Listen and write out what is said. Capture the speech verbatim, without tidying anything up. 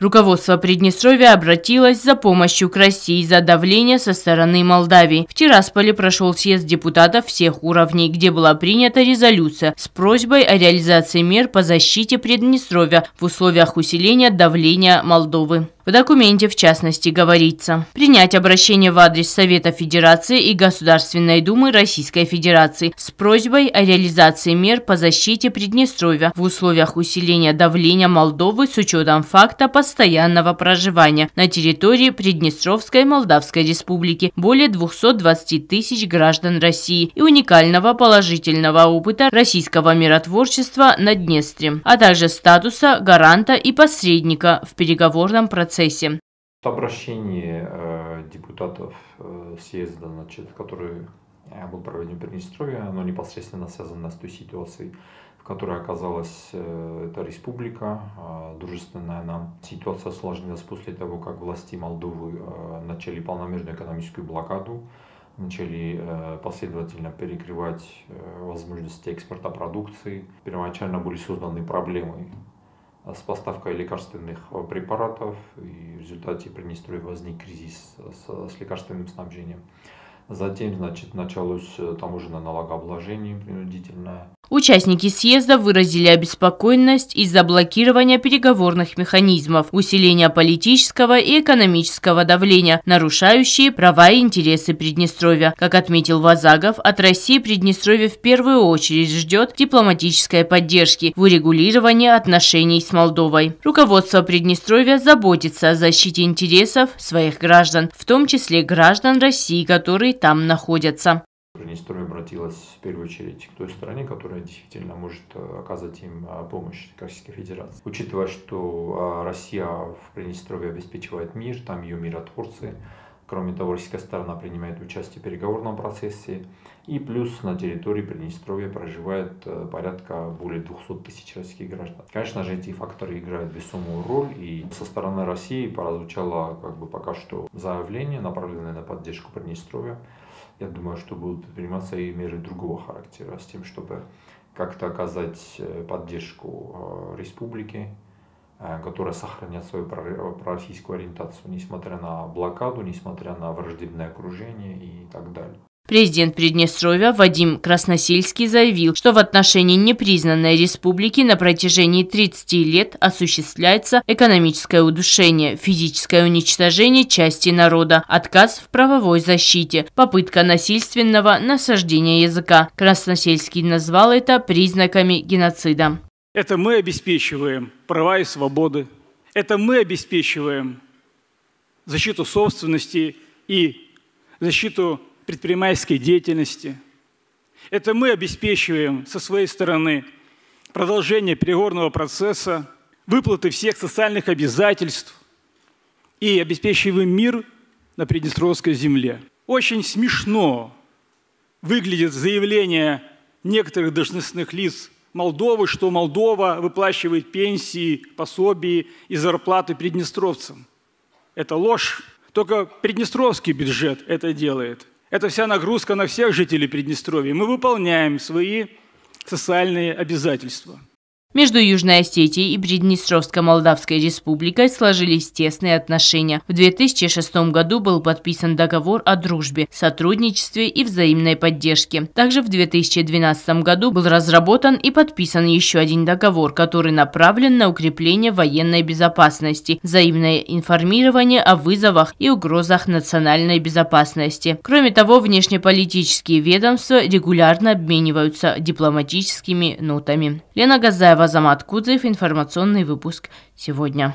Руководство Приднестровья обратилось за помощью к России из-за давления со стороны Молдавии. В Тирасполе прошел съезд депутатов всех уровней, где была принята резолюция с просьбой о реализации мер по защите Приднестровья в условиях усиления давления Молдовы. В документе, в частности, говорится: принять обращение в адрес Совета Федерации и Государственной Думы Российской Федерации с просьбой о реализации мер по защите Приднестровья в условиях усиления давления Молдовы с учетом факта постоянного проживания на территории Приднестровской Молдавской Республики более двухсот двадцати тысяч граждан России и уникального положительного опыта российского миротворчества на Днестре, а также статуса гаранта и посредника в переговорном процессе. Обращение э, депутатов э, съезда, значит, который был проведен в Приднестровье, оно непосредственно связано с той ситуацией, в которой оказалась э, эта республика, э, дружественная нам. Ситуация осложнилась после того, как власти Молдовы э, начали полномерную экономическую блокаду, начали э, последовательно перекрывать э, возможности экспорта продукции. Первоначально были созданы проблемы с поставкой лекарственных препаратов, и в результате Приднестровья возник кризис с, с лекарственным снабжением. Затем, значит, началось таможенное налогообложение принудительное. Участники съезда выразили обеспокоенность из-за блокирования переговорных механизмов, усиления политического и экономического давления, нарушающие права и интересы Приднестровья. Как отметил Вазагов, от России Приднестровье в первую очередь ждет дипломатической поддержки в урегулировании отношений с Молдовой. Руководство Приднестровья заботится о защите интересов своих граждан, в том числе граждан России, которые там находятся. Приднестровье обратилась в первую очередь к той стране, которая действительно может оказать им помощь, Российской Федерации. Учитывая, что Россия в Приднестровье обеспечивает мир, там ее миротворцы, кроме того, российская сторона принимает участие в переговорном процессе, и плюс на территории Приднестровья проживает порядка более двухсот тысяч российских граждан. Конечно же, эти факторы играют весомую роль, и со стороны России прозвучало как бы пока что заявление, направленное на поддержку Приднестровья. Я думаю, что будут приниматься и меры другого характера, с тем, чтобы как-то оказать поддержку республике, которая сохраняет свою пророссийскую ориентацию, несмотря на блокаду, несмотря на враждебное окружение и так далее. Президент Приднестровья Вадим Красносельский заявил, что в отношении непризнанной республики на протяжении тридцати лет осуществляется экономическое удушение, физическое уничтожение части народа, отказ в правовой защите, попытка насильственного насаждения языка. Красносельский назвал это признаками геноцида. Это мы обеспечиваем права и свободы, это мы обеспечиваем защиту собственности и защиту предпринимательской деятельности. Это мы обеспечиваем со своей стороны продолжение переговорного процесса, выплаты всех социальных обязательств и обеспечиваем мир на Приднестровской земле. Очень смешно выглядит заявление некоторых должностных лиц Молдовы, что Молдова выплачивает пенсии, пособия и зарплаты приднестровцам. Это ложь. Только приднестровский бюджет это делает. Это вся нагрузка на всех жителей Приднестровья. Мы выполняем свои социальные обязательства. Между Южной Осетией и Приднестровско-Молдавской республикой сложились тесные отношения. В две тысячи шестом году был подписан договор о дружбе, сотрудничестве и взаимной поддержке. Также в две тысячи двенадцатом году был разработан и подписан еще один договор, который направлен на укрепление военной безопасности, взаимное информирование о вызовах и угрозах национальной безопасности. Кроме того, внешнеполитические ведомства регулярно обмениваются дипломатическими нотами. Лена Газаева, Азамат Кудзеев, информационный выпуск «Сегодня».